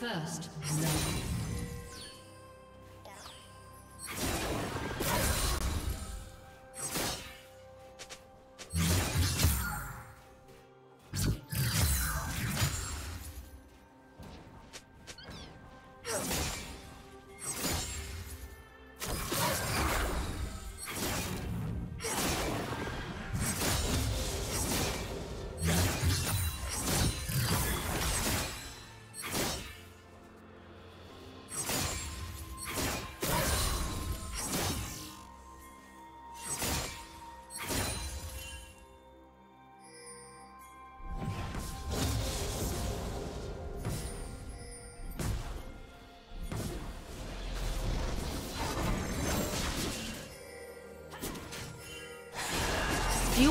First, no. Do you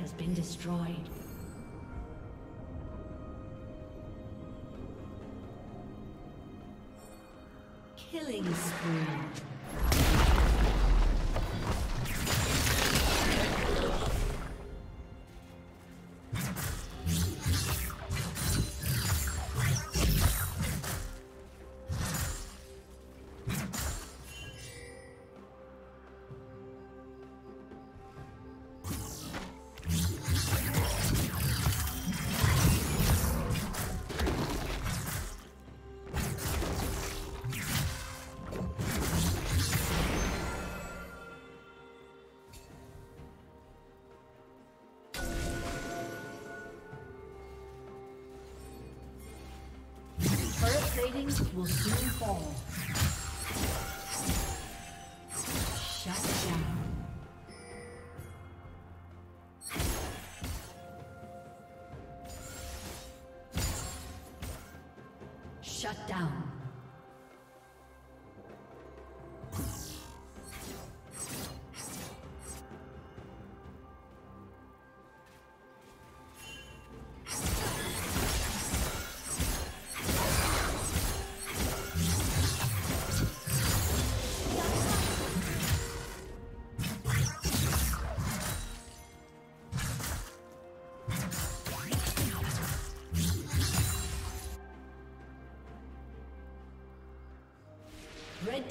Has been destroyed. Killing spree. Ratings will soon fall. Shut down. Shut down. Red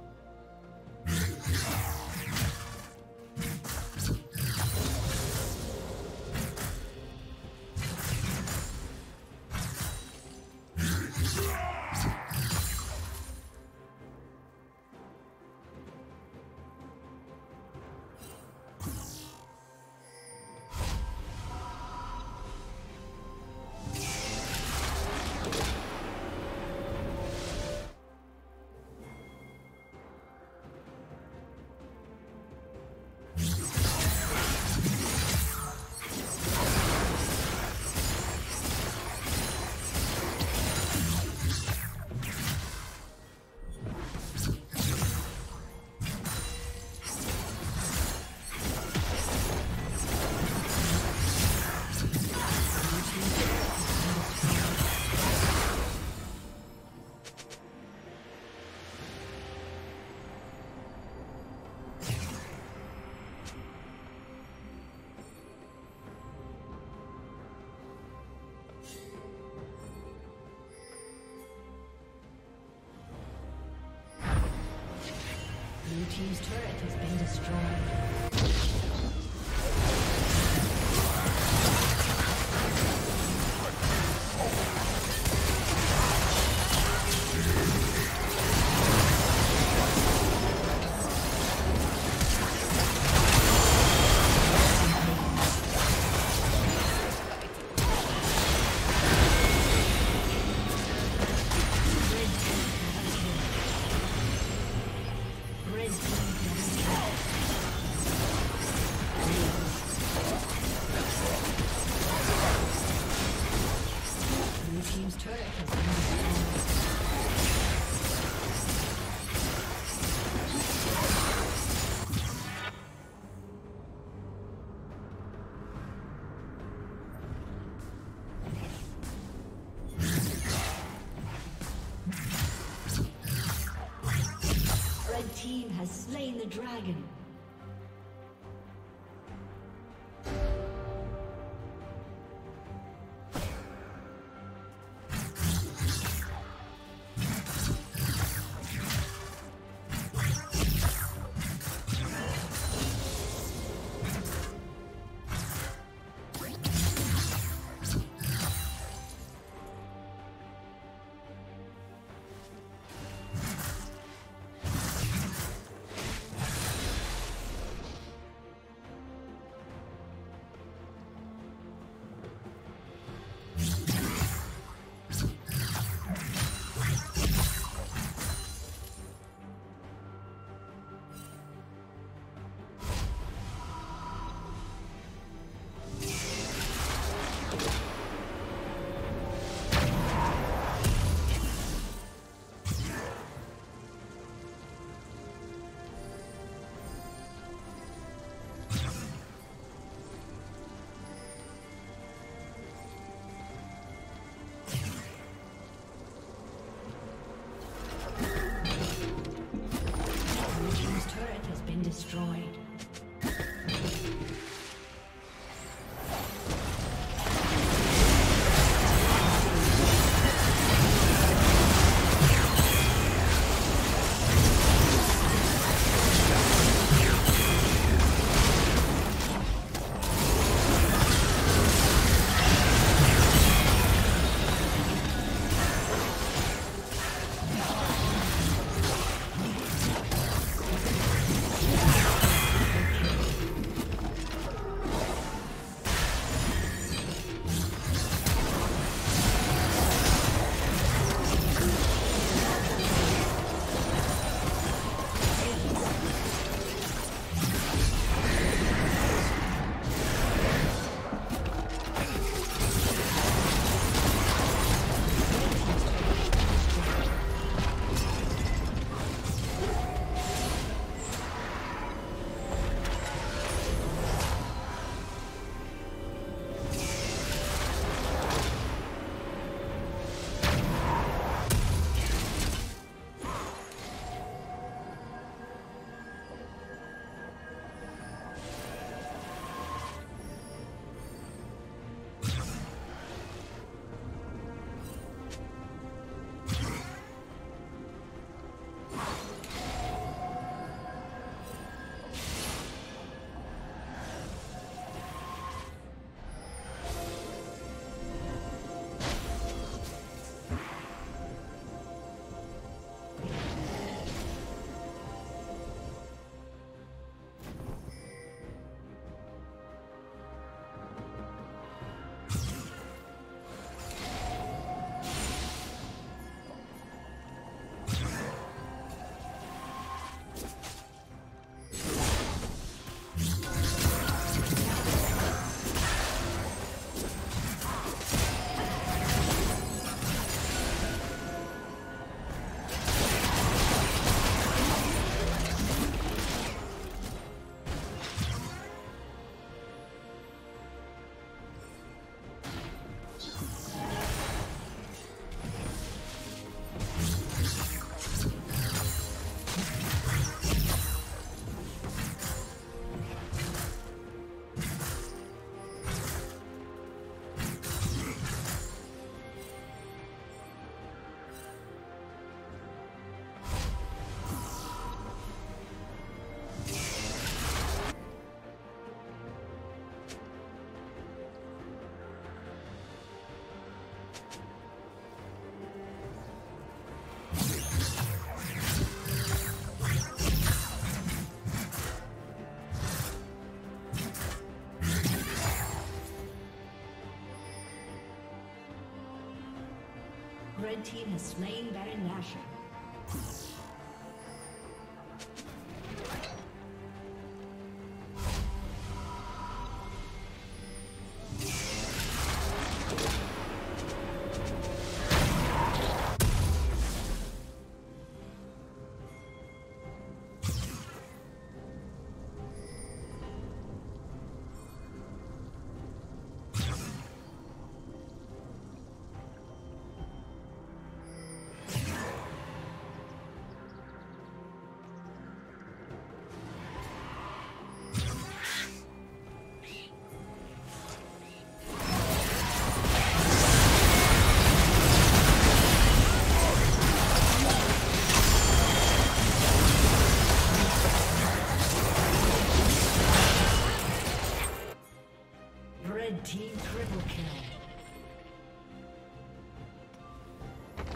Blue Team's turret has been destroyed. The dragon. Red team has slain Baron Nashor.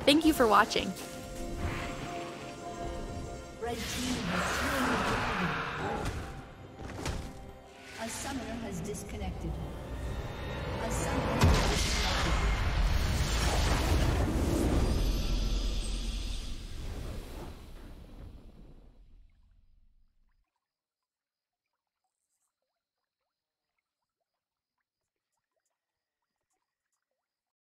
Thank you for watching. Red team has slain the dragon. A summoner has disconnected. A summoner